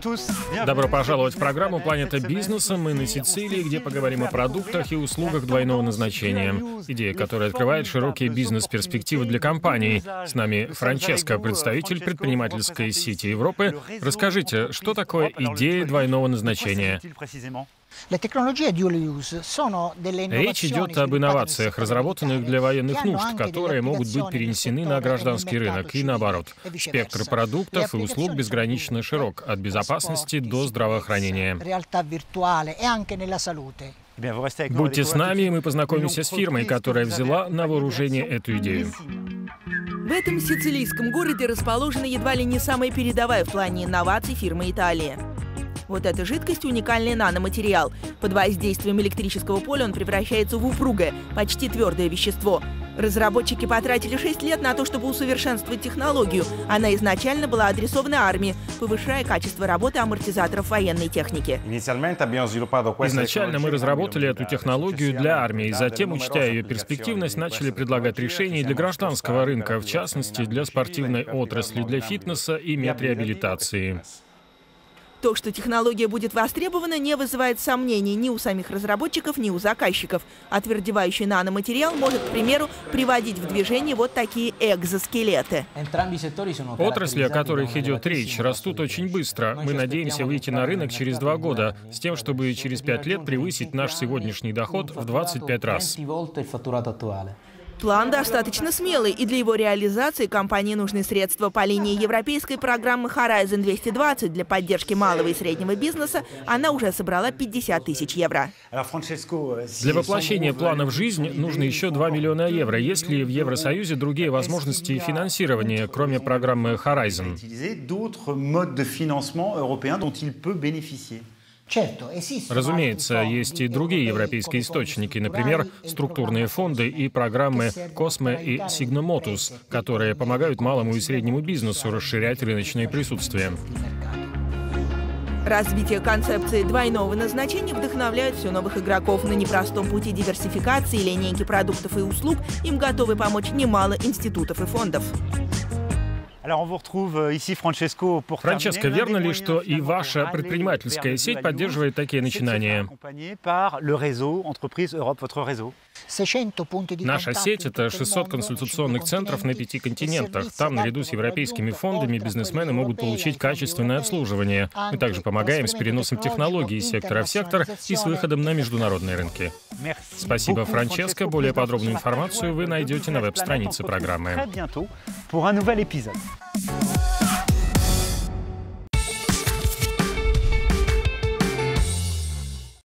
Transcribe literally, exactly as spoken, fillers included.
Сигномотус. Добро пожаловать в программу «Планета бизнеса». Мы на Сицилии, где поговорим о продуктах и услугах двойного назначения. Идея, которая открывает широкие бизнес-перспективы для компаний. С нами Франческо, представитель предпринимательской сети Европы. Расскажите, что такое идея двойного назначения? Речь идет об инновациях, разработанных для военных нужд, которые могут быть перенесены на гражданский рынок и наоборот. Спектр продуктов и услуг безгранично широк, от безопасности до здравоохранения. Будьте с нами, и мы познакомимся с фирмой, которая взяла на вооружение эту идею. В этом сицилийском городе расположена едва ли не самая передовая в плане инноваций фирма Италии. Вот эта жидкость – уникальный наноматериал. Под воздействием электрического поля он превращается в упругое, почти твердое вещество. Разработчики потратили шесть лет на то, чтобы усовершенствовать технологию. Она изначально была адресована армии, повышая качество работы амортизаторов военной техники. Изначально мы разработали эту технологию для армии, затем, учтя ее перспективность, начали предлагать решения для гражданского рынка, в частности, для спортивной отрасли, для фитнеса и медреабилитации. То, что технология будет востребована, не вызывает сомнений ни у самих разработчиков, ни у заказчиков. Отвердевающий наноматериал может, к примеру, приводить в движение вот такие экзоскелеты. Отрасли, о которых идет речь, растут очень быстро. Мы надеемся выйти на рынок через два года, с тем, чтобы через пять лет превысить наш сегодняшний доход в двадцать пять раз. План достаточно смелый, и для его реализации компании нужны средства по линии европейской программы Horizon двести двадцать. Для поддержки малого и среднего бизнеса она уже собрала пятьдесят тысяч евро. Для воплощения плана в жизнь нужно еще два миллиона евро. Есть ли в Евросоюзе другие возможности финансирования, кроме программы Horizon? Разумеется, есть и другие европейские источники, например, структурные фонды и программы «Косма» и «Сигномотус», которые помогают малому и среднему бизнесу расширять рыночное присутствие. Развитие концепции двойного назначения вдохновляет все новых игроков. На непростом пути диверсификации линейки продуктов и услуг им готовы помочь немало институтов и фондов. Франческо, верно ли, что и ваша предпринимательская сеть поддерживает такие начинания? Наша сеть — это шестьсот консультационных центров на пяти континентах. Там, наряду с европейскими фондами, бизнесмены могут получить качественное обслуживание. Мы также помогаем с переносом технологий из сектора в сектор и с выходом на международные рынки. Спасибо, Франческо. Более подробную информацию вы найдете на веб-странице программы.